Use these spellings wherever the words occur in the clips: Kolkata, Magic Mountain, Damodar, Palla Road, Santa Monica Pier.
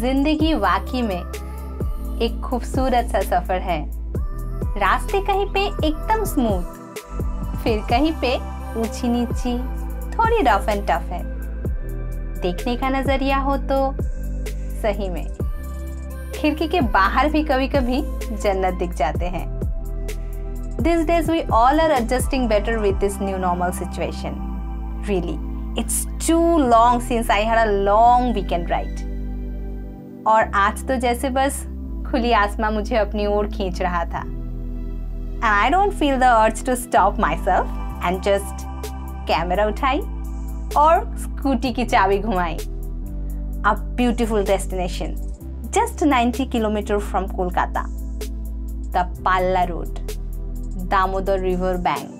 जिंदगी वाकई में एक खूबसूरत सा सफर है। रास्ते कहीं पे एकदम स्मूथ, फिर कहीं पे ऊंची नीची, थोड़ी रफ एंड टफ है। देखने का नजरिया हो तो सही में खिड़की के बाहर भी कभी कभी जन्नत दिख जाते हैं। These days we all are adjusting better with this new normal situation. Really, it's too long since I had a long weekend ride. और आज तो जैसे बस खुली आसमां मुझे अपनी ओर खींच रहा था। And I don't feel the urge to stop myself and just camera उठाई और स्कूटी की चाबी घुमाई। A beautiful destination, just 90 kilometers from Kolkata. The Palla Road, Damodar river bank.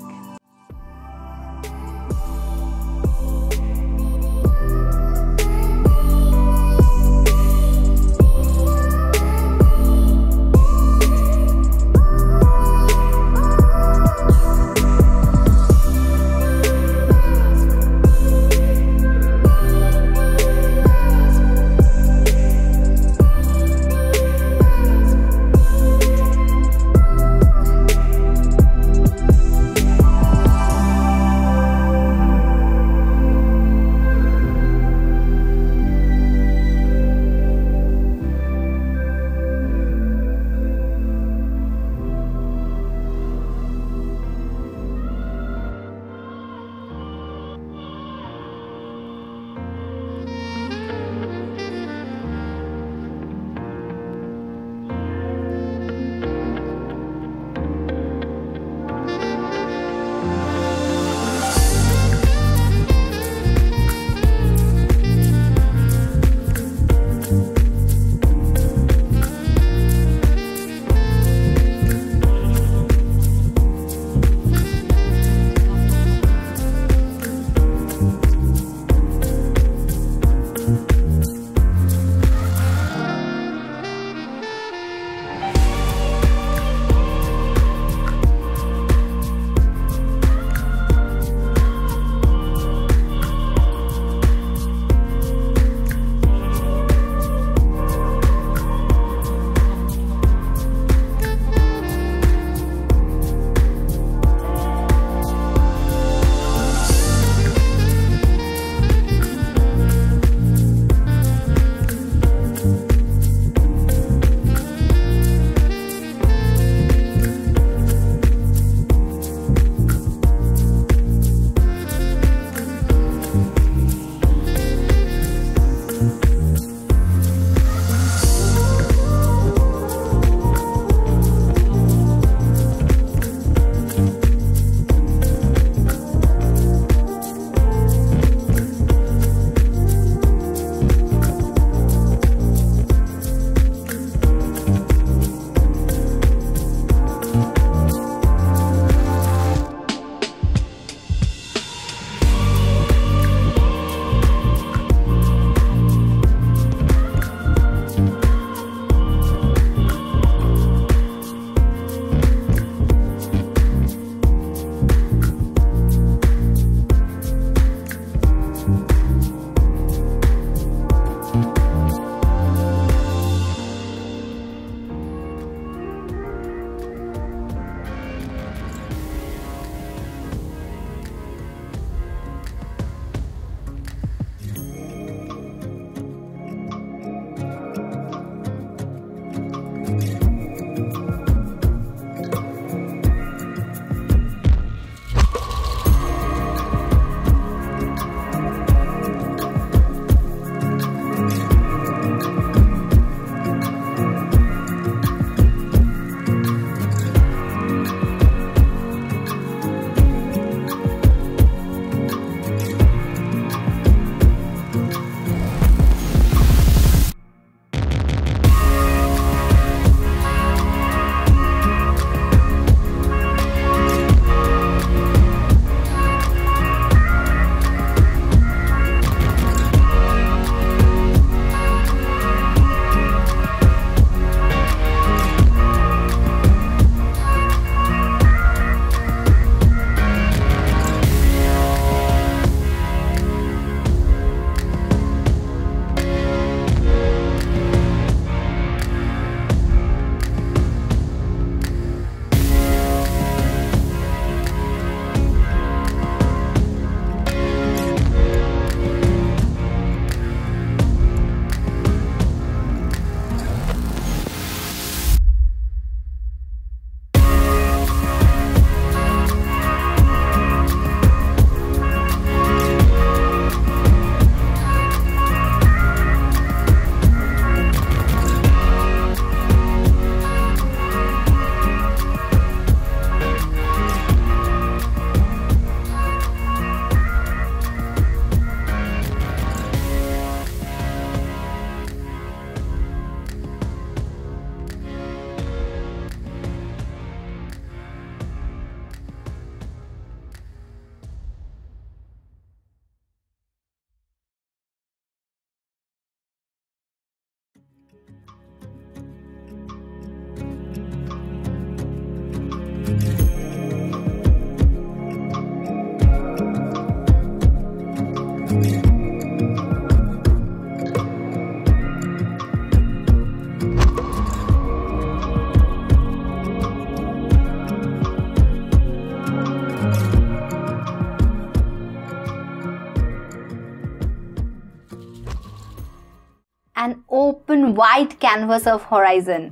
open wide canvas of horizon.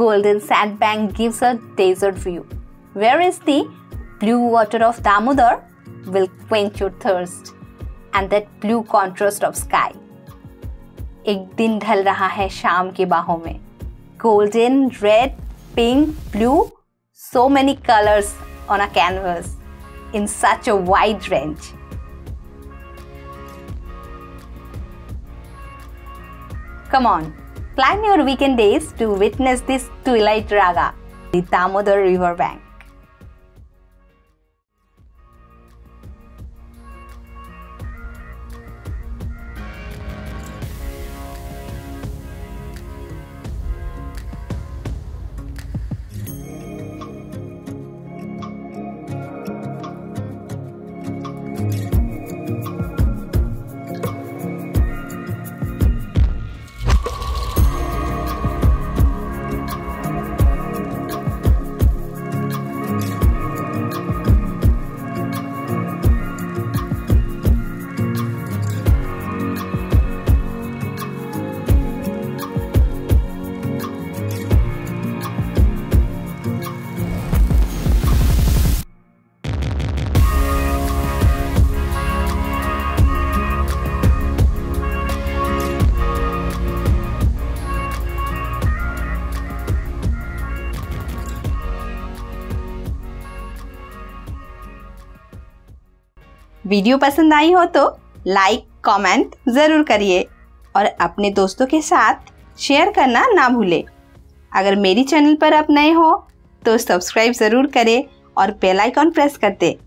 Golden sandbank gives a desert view, whereas the blue water of Damodar will quench your thirst and that blue contrast of sky. एक दिन ढल रहा है शाम के बाहों में. Golden, red, pink, blue, so many colors on a canvas in such a wide range. Come on, plan your weekend days to witness this twilight raga, the Damodar riverbank. Video पसंद आई हो तो लाइक कमेंट ज़रूर करिए और अपने दोस्तों के साथ शेयर करना ना भूलें। अगर मेरी चैनल पर आप नए हो तो सब्सक्राइब ज़रूर करें और बेल आइकॉन प्रेस कर दें।